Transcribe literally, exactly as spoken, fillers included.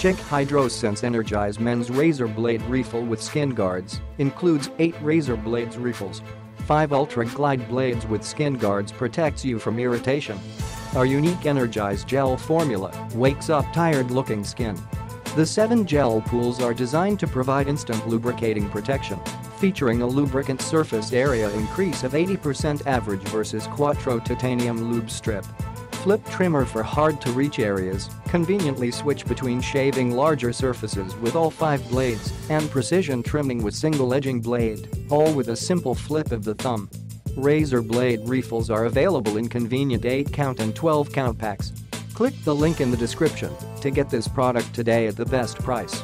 Schick HydroSense Energize Men's Razor Blade Refill with Skin Guards includes eight razor blades refills. five Ultra Glide Blades with Skin Guards protects you from irritation. Our unique Energize Gel formula wakes up tired-looking skin. The seven gel pools are designed to provide instant lubricating protection, featuring a lubricant surface area increase of eighty percent average versus Quattro Titanium Lube Strip. Flip trimmer for hard-to-reach areas, conveniently switch between shaving larger surfaces with all five blades and precision trimming with single edging blade, all with a simple flip of the thumb. Razor blade refills are available in convenient eight count and twelve count packs. Click the link in the description to get this product today at the best price.